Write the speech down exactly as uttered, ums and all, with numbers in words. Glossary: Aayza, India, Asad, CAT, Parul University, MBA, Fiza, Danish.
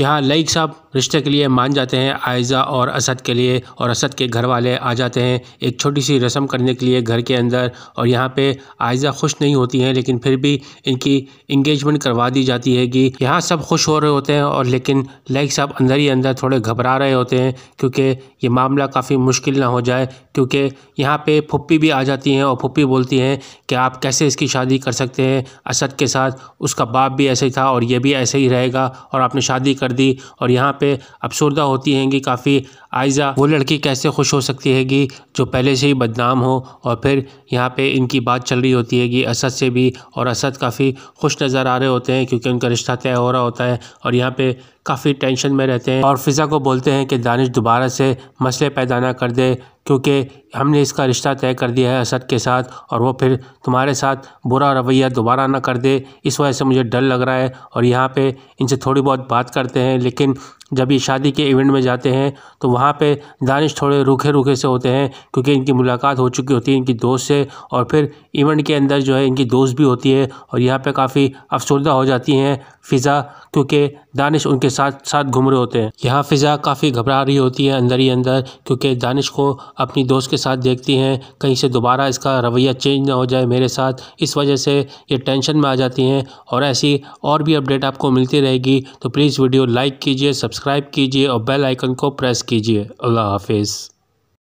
यहाँ लईक साहब रिश्ते के लिए मान जाते हैं आयज़ा और असद के लिए, और असद के घर वाले आ जाते हैं एक छोटी सी रस्म करने के लिए घर के अंदर। और यहाँ पे आयज़ा खुश नहीं होती हैं, लेकिन फिर भी इनकी इंगेजमेंट करवा दी जाती है कि यहाँ सब खुश हो रहे होते हैं, और लेकिन लईक साहब अंदर ही अंदर थोड़े घबरा रहे होते हैं क्योंकि ये मामला काफ़ी मुश्किल ना हो जाए। क्योंकि यहाँ पर फुप्पी भी आ जाती हैं और फुप्पी बोलती हैं कि आप कैसे इसकी शादी कर सकते हैं असद के साथ, उसका बाप भी ऐसे ही था और ये भी ऐसे ही रहेगा और आपने शादी कर दी। और यहाँ पे अफसोर्दा होती हैं कि काफ़ी आयज़ा वो लड़की कैसे खुश हो सकती है कि जो पहले से ही बदनाम हो। और फिर यहाँ पे इनकी बात चल रही होती है कि असद से भी, और असद काफ़ी खुश नज़र आ रहे होते हैं क्योंकि उनका रिश्ता तय हो रहा होता है और यहाँ पे काफ़ी टेंशन में रहते हैं। और फिज़ा को बोलते हैं कि दानिश दोबारा से मसले पैदा ना कर दे क्योंकि हमने इसका रिश्ता तय कर दिया है असद के साथ, और वो फिर तुम्हारे साथ बुरा रवैया दोबारा ना कर दे, इस वजह से मुझे डर लग रहा है। और यहाँ पे इनसे थोड़ी बहुत बात करते हैं, लेकिन जब ये शादी के इवेंट में जाते हैं तो वहाँ पे दानिश थोड़े रूखे रूखे से होते हैं क्योंकि इनकी मुलाकात हो चुकी होती है इनकी दोस्त से, और फिर इवेंट के अंदर जो है इनकी दोस्त भी होती है। और यहाँ पे काफ़ी अफसोर्दा हो जाती हैं फ़िज़ा क्योंकि दानिश उनके साथ साथ घूम रहे होते हैं। यहाँ फ़िज़ा काफ़ी घबरा रही होती है अंदर ही अंदर क्योंकि दानिश को अपनी दोस्त के साथ देखती हैं, कहीं से दोबारा इसका रवैया चेंज ना हो जाए मेरे साथ, इस वजह से ये टेंशन में आ जाती हैं। और ऐसी और भी अपडेट आपको मिलती रहेगी तो प्लीज़ वीडियो लाइक कीजिए, सब्सक्राइब कीजिए और बेल आइकन को प्रेस कीजिए। अल्लाह हाफिज़।